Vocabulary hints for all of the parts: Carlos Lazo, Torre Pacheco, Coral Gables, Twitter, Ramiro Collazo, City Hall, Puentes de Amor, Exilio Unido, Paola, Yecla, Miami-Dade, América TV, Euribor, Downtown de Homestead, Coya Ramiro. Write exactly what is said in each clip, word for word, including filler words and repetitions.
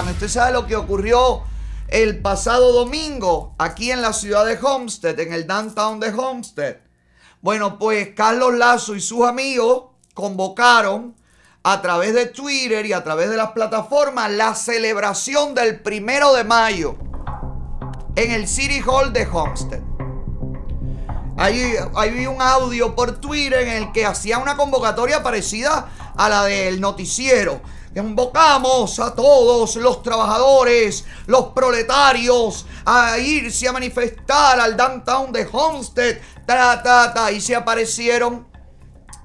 Usted sabe lo que ocurrió el pasado domingo aquí en la ciudad de Homestead, en el Downtown de Homestead. Bueno, pues Carlos Lazo y sus amigos convocaron a través de Twitter y a través de las plataformas la celebración del primero de mayo en el City Hall de Homestead. Ahí, ahí vi un audio por Twitter en el que hacía una convocatoria parecida a la del noticiero. Convocamos a todos los trabajadores, los proletarios, a irse a manifestar al Downtown de Homestead. Ta, ta, ta. Ahí se aparecieron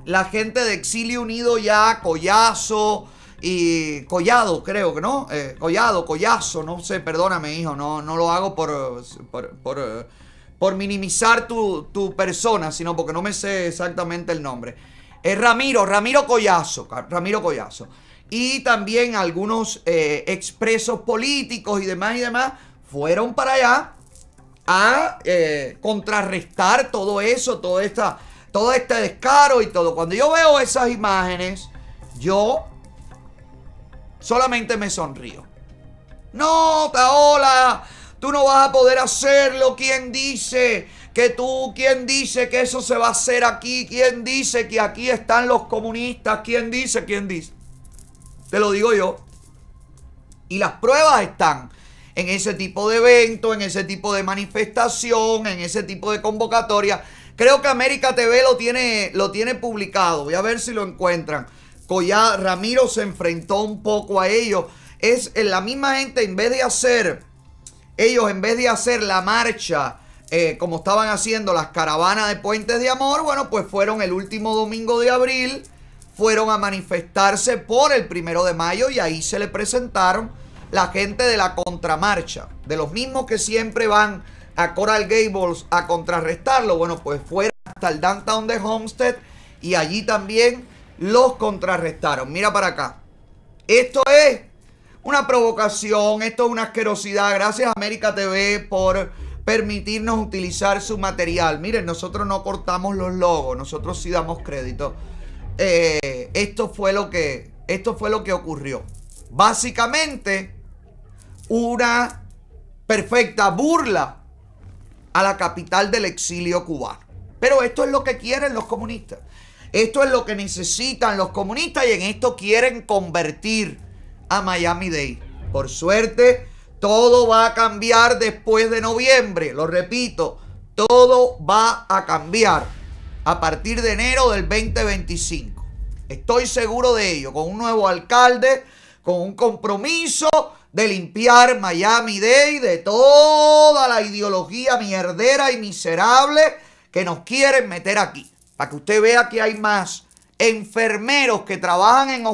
la gente de Exilio Unido ya, Collazo y Collado, creo que no. Eh, Collado, Collazo, no sé, perdóname, hijo, no, no lo hago por, por, por, por minimizar tu, tu persona, sino porque no me sé exactamente el nombre. Eh, Ramiro, Ramiro Collazo, Ramiro Collazo. Y también algunos eh, expresos políticos y demás y demás fueron para allá a eh, contrarrestar todo eso, todo, esta, todo este descaro y todo. Cuando yo veo esas imágenes, yo solamente me sonrío. No, Paola, tú no vas a poder hacerlo. ¿Quién dice que tú? ¿Quién dice que eso se va a hacer aquí? ¿Quién dice que aquí están los comunistas? ¿Quién dice? ¿Quién dice? Te lo digo yo. Y las pruebas están en ese tipo de evento, en ese tipo de manifestación, en ese tipo de convocatoria. Creo que América T V lo tiene, lo tiene publicado. Voy a ver si lo encuentran. Coya Ramiro se enfrentó un poco a ellos. Es la misma gente, en vez de hacer, ellos en vez de hacer la marcha, eh, como estaban haciendo las caravanas de Puentes de Amor, bueno, pues fueron el último domingo de abril. Fueron a manifestarse por el primero de mayo y ahí se le presentaron la gente de la contramarcha. De los mismos que siempre van a Coral Gables a contrarrestarlo. Bueno, pues fueron hasta el Downtown de Homestead y allí también los contrarrestaron. Mira para acá. Esto es una provocación, esto es una asquerosidad. Gracias a América T V por permitirnos utilizar su material. Miren, nosotros no cortamos los logos, nosotros sí damos crédito. Eh, esto fue lo que esto fue lo que ocurrió. Básicamente una perfecta burla a la capital del exilio cubano. Pero esto es lo que quieren los comunistas. Esto es lo que necesitan los comunistas y en esto quieren convertir a Miami-Dade. Por suerte, todo va a cambiar después de noviembre. Lo repito, todo va a cambiar a partir de enero del veinte veinticinco. Estoy seguro de ello. Con un nuevo alcalde, con un compromiso de limpiar Miami-Dade de toda la ideología mierdera y miserable que nos quieren meter aquí. Para que usted vea que hay más enfermeros que trabajan en hospitales.